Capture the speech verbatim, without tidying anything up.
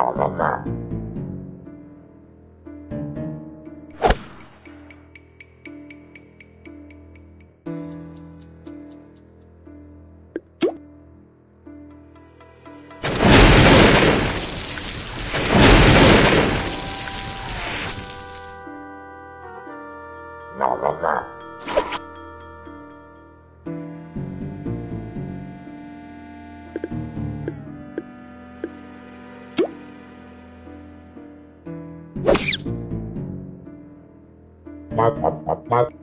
November. November. Bye.